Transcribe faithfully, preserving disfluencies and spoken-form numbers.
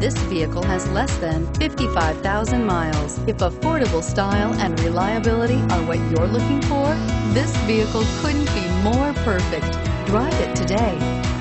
This vehicle has less than fifty-five thousand miles. If affordable style and reliability are what you're looking for, this vehicle couldn't be more perfect. Drive it today.